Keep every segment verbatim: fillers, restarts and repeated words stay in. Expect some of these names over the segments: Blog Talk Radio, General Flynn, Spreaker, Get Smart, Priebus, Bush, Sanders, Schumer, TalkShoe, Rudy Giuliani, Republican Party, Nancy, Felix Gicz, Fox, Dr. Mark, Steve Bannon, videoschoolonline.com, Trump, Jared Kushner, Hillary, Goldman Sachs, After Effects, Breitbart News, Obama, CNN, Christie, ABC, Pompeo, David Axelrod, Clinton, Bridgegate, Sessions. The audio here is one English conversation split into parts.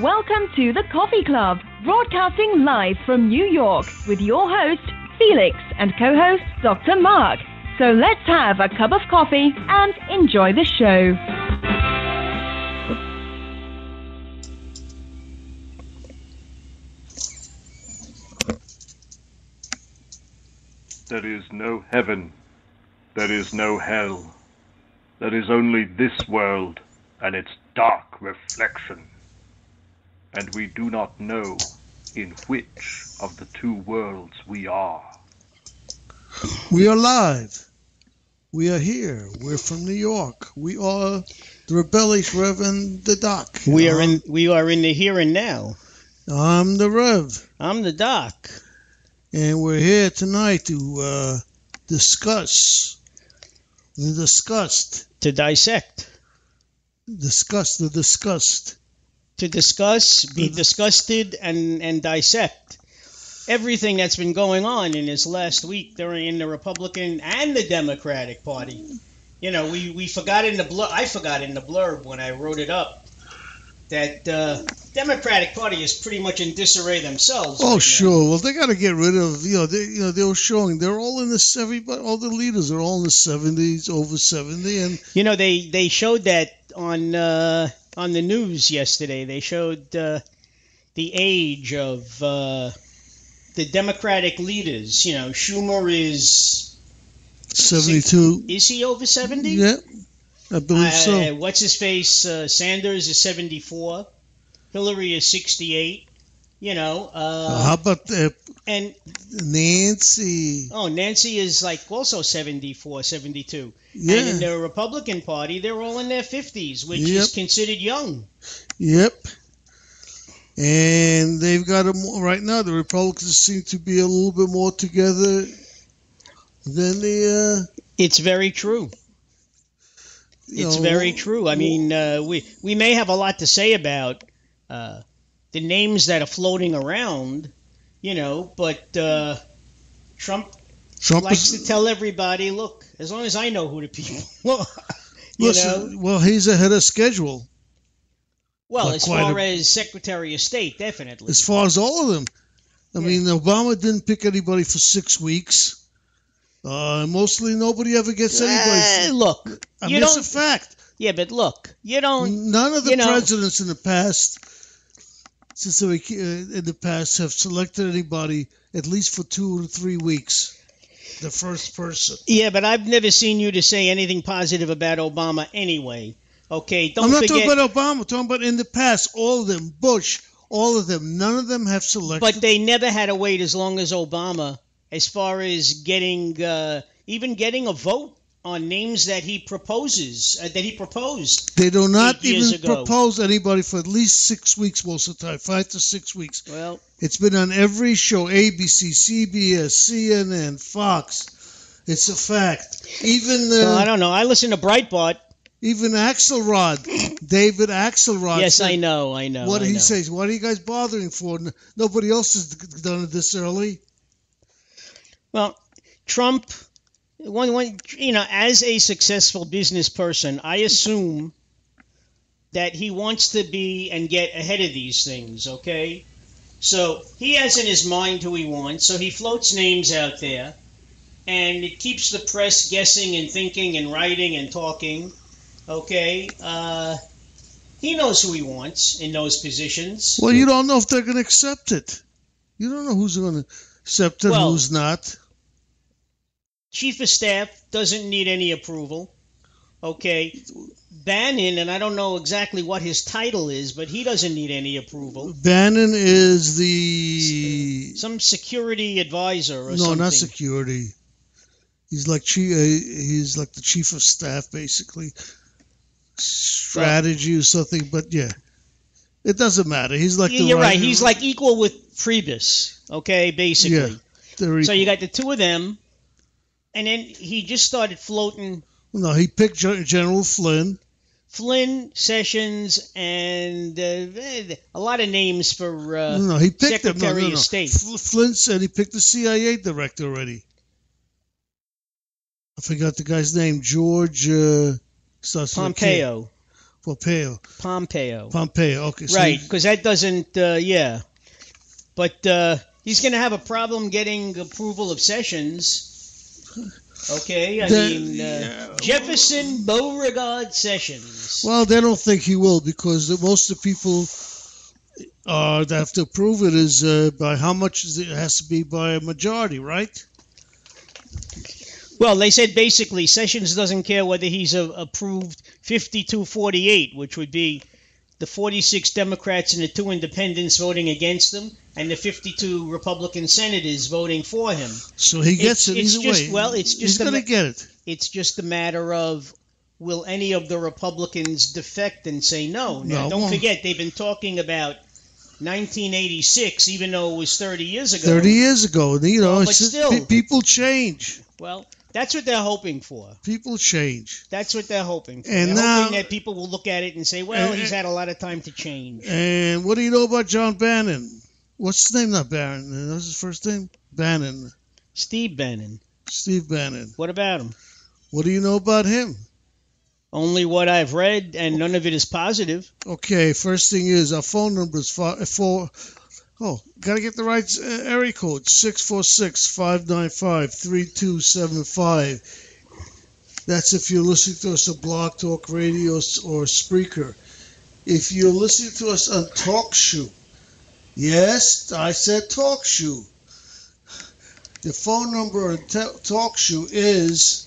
Welcome to The Coffee Club, broadcasting live from New York with your host, Felix, and co-host, Doctor Mark. So let's have a cup of coffee and enjoy the show. There is no heaven. There is no hell. There is only this world and its dark reflection. And we do not know in which of the two worlds we are. We are live. We are here. We're from New York. We are the rebellious Reverend the Doc. We are in we are in the here and now. I'm the Rev. I'm the Doc. And we're here tonight to uh, discuss the disgust. To dissect. Discuss the disgust. To discuss, be disgusted, and, and dissect everything that's been going on in this last week during in the Republican and the Democratic Party. You know, we, we forgot in the blurb, I forgot in the blurb when I wrote it up, that the uh, Democratic Party is pretty much in disarray themselves. Oh, right sure. Now. Well, they got to get rid of, you know, they, you know, they were showing, they're all in the seventies, all the leaders are all in the seventies, over seventy. And you know, they, they showed that on... Uh, On the news yesterday, they showed uh, the age of uh, the Democratic leaders. You know, Schumer is seventy-two. Is he over seventy? Yeah, I believe uh, so. What's his face? Uh, Sanders is seventy-four. Hillary is sixty-eight. You know. Uh, How about uh, and Nancy? Oh, Nancy is like also seventy-four, seventy-two. Yeah. And in the Republican Party, they're all in their fifties, which yep. is considered young. Yep. And they've got them right now. The Republicans seem to be a little bit more together than the. Uh, it's very true. It's know, very true. I mean, uh, we we may have a lot to say about uh, the names that are floating around, you know, but uh, Trump. Trump likes is, to tell everybody, look, as long as I know who the people are, you listen, know. Well, he's ahead of schedule. Well, Not as far a, as Secretary of State, definitely. As far as all of them. I yeah. mean, Obama didn't pick anybody for six weeks. Uh, mostly nobody ever gets uh, anybody. Look. I mean, it's a fact. Yeah, but look, you don't. None of the presidents know. in the past, since they uh, in the past, have selected anybody at least for two or three weeks. The first person. Yeah, but I've never seen you to say anything positive about Obama anyway. Okay, don't forget. I'm not forget, talking about Obama. I'm talking about in the past, all of them, Bush, all of them. None of them have selected. But they never had to wait as long as Obama as far as getting, uh, even getting a vote on names that he proposes, uh, that he proposed. They do not even propose anybody for at least six weeks most of the time, five to six weeks. Well, it's been on every show, A B C, C B S, C N N, Fox. It's a fact. Even uh, well, I don't know. I listen to Breitbart. Even Axelrod, David Axelrod. Yes, said, I know, I know. What I he know. says? What are you guys bothering for? Nobody else has done it this early. Well, Trump. One, one, you know, as a successful business person, I assume that he wants to be and get ahead of these things, okay? So he has in his mind who he wants, so he floats names out there, and it keeps the press guessing and thinking and writing and talking, okay? Uh, he knows who he wants in those positions. Well, you don't know if they're going to accept it. You don't know who's going to accept it, well, who's not. Chief of Staff doesn't need any approval, okay? Bannon, and I don't know exactly what his title is, but he doesn't need any approval. Bannon is the... Some security advisor or no, something. No, not security. He's like chief, uh, he's like the Chief of Staff, basically. Strategy well, or something, but yeah. It doesn't matter. He's like the... You're right. He's like equal with Priebus, okay, basically. Yeah, so you got the two of them. And then he just started floating. No, he picked General Flynn. Flynn, Sessions, and uh, a lot of names for uh, no, no, he picked Secretary no, no, no. of State. Flynn said he picked the C I A director already. I forgot the guy's name. George uh, starts Pompeo. Pompeo. Pompeo. Pompeo. Okay. So right, because that doesn't. Uh, yeah, but uh, he's going to have a problem getting approval of Sessions. Okay, I then, mean, uh, yeah. Jefferson Beauregard Sessions. Well, they don't think he will because most of the people uh, that have to approve it is uh, by how much is it? It has to be by a majority, right? Well, they said basically Sessions doesn't care whether he's a, approved fifty-two forty-eight, which would be the forty-six Democrats and the two independents voting against him, and the fifty-two Republican senators voting for him. So he gets it's, it either it's just, way. Well, it's just he's going to get it. It's just a matter of will any of the Republicans defect and say no. Now, no, don't well, forget, they've been talking about nineteen eighty-six, even though it was thirty years ago. thirty years ago. You know, well, but still, people change. Well, that's what they're hoping for. People change. That's what they're hoping for. And they're now, hoping that people will look at it and say, well, and, he's had a lot of time to change. And what do you know about John Bannon? What's his name? Not Bannon. What's his first name? Bannon. Steve Bannon. Steve Bannon. What about him? What do you know about him? Only what I've read, and none of it is positive. Okay, first thing is our phone number is four, four oh, got to get the right area code, six four six, five nine five, three two seven five. That's if you're listening to us on Blog Talk Radio or Spreaker. If you're listening to us on TalkShoe, yes, I said TalkShoe. The phone number on TalkShoe is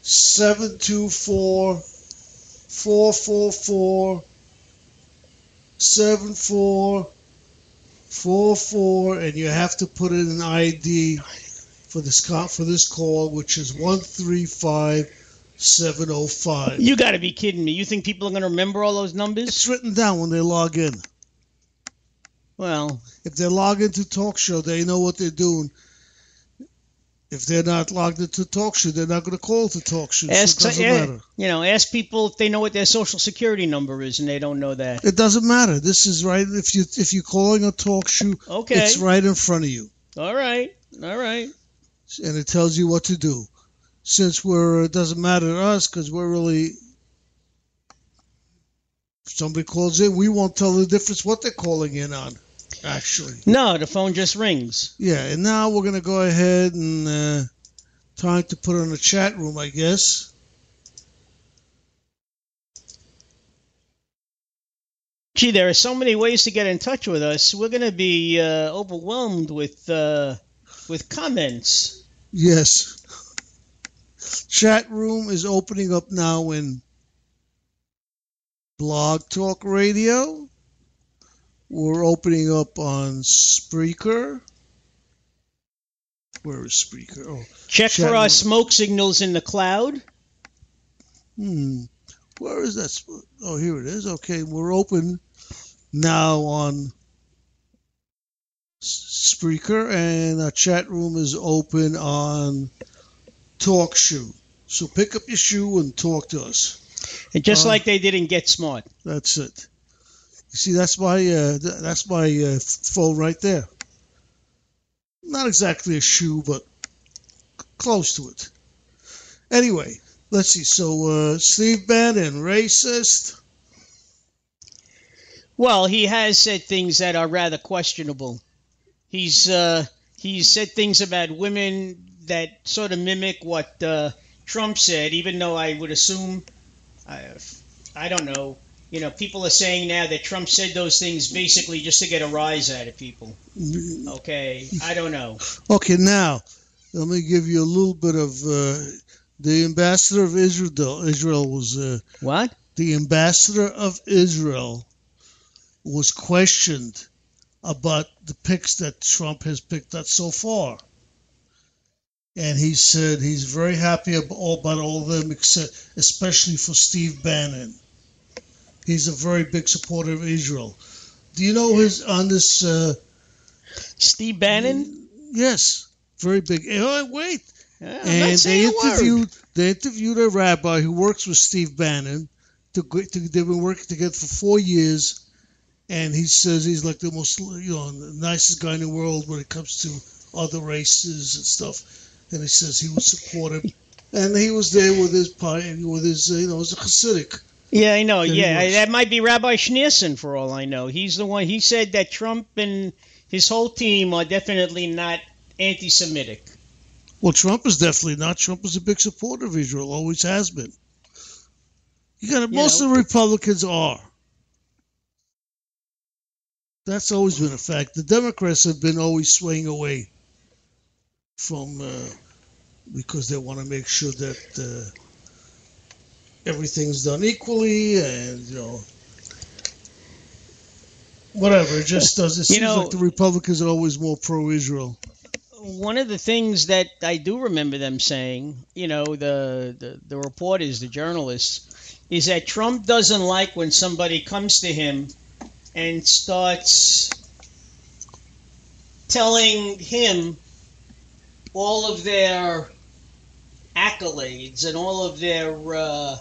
seven two four, four four four, seven four four four, and you have to put in an I D for this call, for this call, which is one three five seven oh five. You got to be kidding me. You think people are going to remember all those numbers? It's written down when they log in. Well, if they log into TalkShoe, they know what they're doing. If they're not logged into TalkShoe, they're not going to call to TalkShoe. Ask, so it doesn't uh, matter. You know, ask people if they know what their social security number is, and they don't know that. It doesn't matter. This is right. If you if you're calling a TalkShoe, okay, it's right in front of you. All right, all right. And it tells you what to do. Since we're it doesn't matter to us because we're really. If somebody calls in, we won't tell the difference what they're calling in on. Actually, no, the phone just rings. Yeah, and now we're going to go ahead and uh, time to put in the chat room, I guess. Gee, there are so many ways to get in touch with us. We're going to be uh, overwhelmed with uh, with comments. Yes. Chat room is opening up now in Blog Talk Radio. We're opening up on Spreaker. Where is Spreaker? Oh, check chat for our room. Smoke signals in the cloud. Hmm. Where is that? Oh, here it is. Okay, we're open now on Spreaker, and our chat room is open on TalkShoe. So pick up your shoe and talk to us. And just um, like they did in Get Smart. That's it. See, that's my uh, that's my uh, phone right there. Not exactly a shoe, but c- close to it. Anyway, let's see. So, uh, Steve Bannon, racist? Well, he has said things that are rather questionable. He's uh, he's said things about women that sort of mimic what uh, Trump said, even though I would assume, I, I don't know. You know, people are saying now that Trump said those things basically just to get a rise out of people. Okay, I don't know. Okay, now, let me give you a little bit of uh, the ambassador of Israel. Israel was... Uh, what? The ambassador of Israel was questioned about the picks that Trump has picked up so far. And he said he's very happy about all, about all of them, except, especially for Steve Bannon. He's a very big supporter of Israel. Do you know his on this? Uh, Steve Bannon. Yes, very big. Oh wait, yeah, I'm and not they interviewed. A word. They interviewed a rabbi who works with Steve Bannon, To, to, they've been working together for four years, and he says he's like the most, you know, nicest guy in the world when it comes to other races and stuff. And he says he would support him, and he was there with his with his, you know, it was a Hasidic. Yeah, I know. And yeah, was, that might be Rabbi Schneerson for all I know. He's the one. He said that Trump and his whole team are definitely not anti-Semitic. Well, Trump is definitely not. Trump is a big supporter of Israel, always has been. You got to, most know. of the Republicans are. That's always been a fact. The Democrats have been always swaying away from uh, because they want to make sure that uh, everything's done equally and, you know, whatever. It just does. It seems know, like the Republicans are always more pro-Israel. One of the things that I do remember them saying, you know, the, the, the reporters, the journalists, is that Trump doesn't like when somebody comes to him and starts telling him all of their accolades and all of their uh,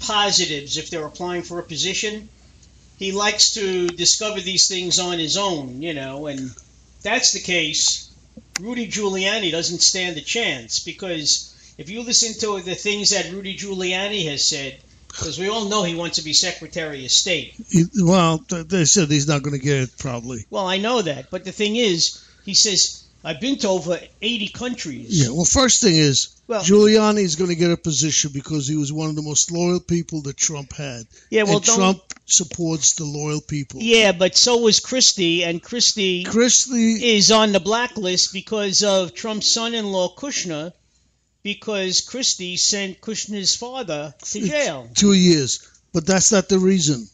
positives if they're applying for a position. He likes to discover these things on his own, you know, and if that's the case, Rudy Giuliani doesn't stand a chance, because if you listen to the things that Rudy Giuliani has said, because we all know he wants to be Secretary of State. Well, they said he's not going to get it, probably. Well, I know that. But the thing is, he says, I've been to over eighty countries. Yeah, well, first thing is, well, Giuliani is going to get a position because he was one of the most loyal people that Trump had. Yeah, well, and Trump supports the loyal people. Yeah, but so was Christie, and Christie, Christie is on the blacklist because of Trump's son-in-law, Kushner, because Christie sent Kushner's father to jail. Two years, but that's not the reason.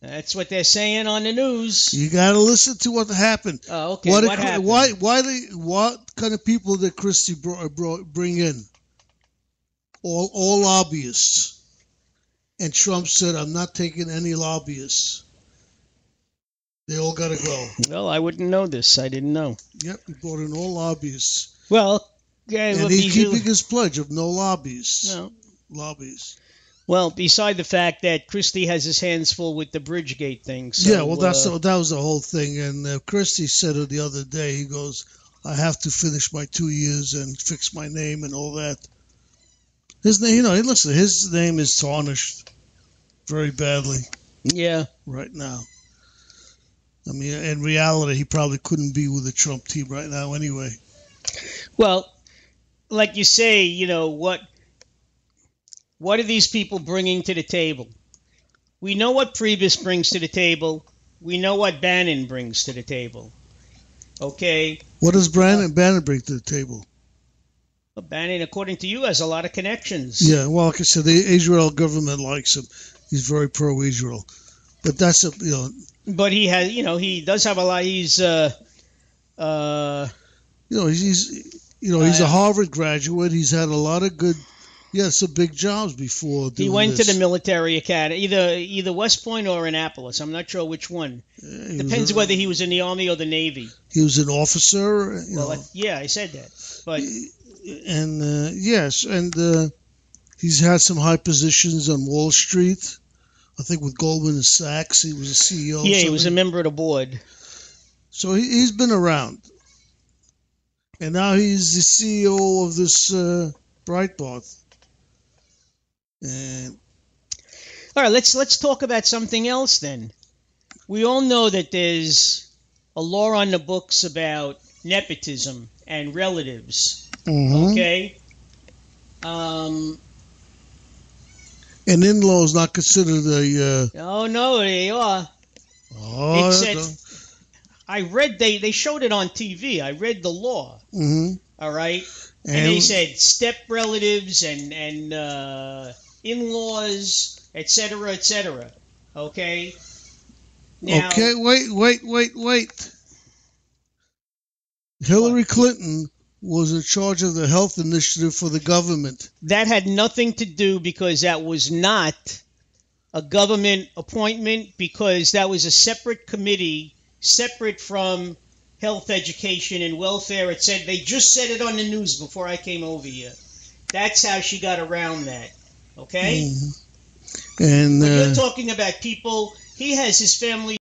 That's what they're saying on the news. You got to listen to what happened. Oh, okay. What, what it, happened? Why? Why? They, what kind of people did Christie brought, brought, bring in? All, all lobbyists. And Trump said, "I'm not taking any lobbyists. They all got to go." Well, I wouldn't know this. I didn't know. Yep, he brought in all lobbyists. Well, yeah, and he's keeping you... his pledge of no lobbyists. No lobbyies. Well, beside the fact that Christie has his hands full with the Bridgegate thing. So, yeah, well, that's uh, that was the whole thing. And uh, Christie said it the other day. He goes, I have to finish my two years and fix my name and all that. His name, you know, listen, his name is tarnished very badly. Yeah. Right now. I mean, in reality, he probably couldn't be with the Trump team right now anyway. Well, like you say, you know, what... What are these people bringing to the table? We know what Priebus brings to the table. We know what Bannon brings to the table. Okay? What does Bannon, uh, Bannon bring to the table? Well, Bannon, according to you, has a lot of connections. Yeah, well, like I said, the Israel government likes him. He's very pro-Israel. But that's, a, you know... But he has, you know, he does have a lot. He's, uh... uh you know, he's, you know, he's uh, a Harvard graduate. He's had a lot of good... Yeah, some big jobs before doing He went this. to the military academy, either either West Point or Annapolis. I'm not sure which one. Yeah, Depends a, whether he was in the Army or the Navy. He was an officer. You well, know. yeah, I said that. But and uh, yes, and uh, he's had some high positions on Wall Street. I think with Goldman Sachs, he was a C E O. Yeah, he was a member of the board. So he, he's been around, and now he's the C E O of this uh, Breitbart. Uh, all right, let's let's talk about something else then. We all know that there's a law on the books about nepotism and relatives. Mm-hmm. Okay. Um, An in-law is not considered a. Uh, oh no, they are. Oh. It said, I read they they showed it on T V. I read the law. Mm-hmm. All right, and, and they said step relatives and and. Uh, in-laws, et cetera, et cetera. Okay? Now, okay, wait, wait, wait, wait. Hillary what? Clinton was in charge of the health initiative for the government. That had nothing to do because that was not a government appointment, because that was a separate committee, separate from health, education, and welfare. It said, they just said it on the news before I came over here. That's how she got around that. Okay? Mm-hmm. And uh, you're talking about people. He has his family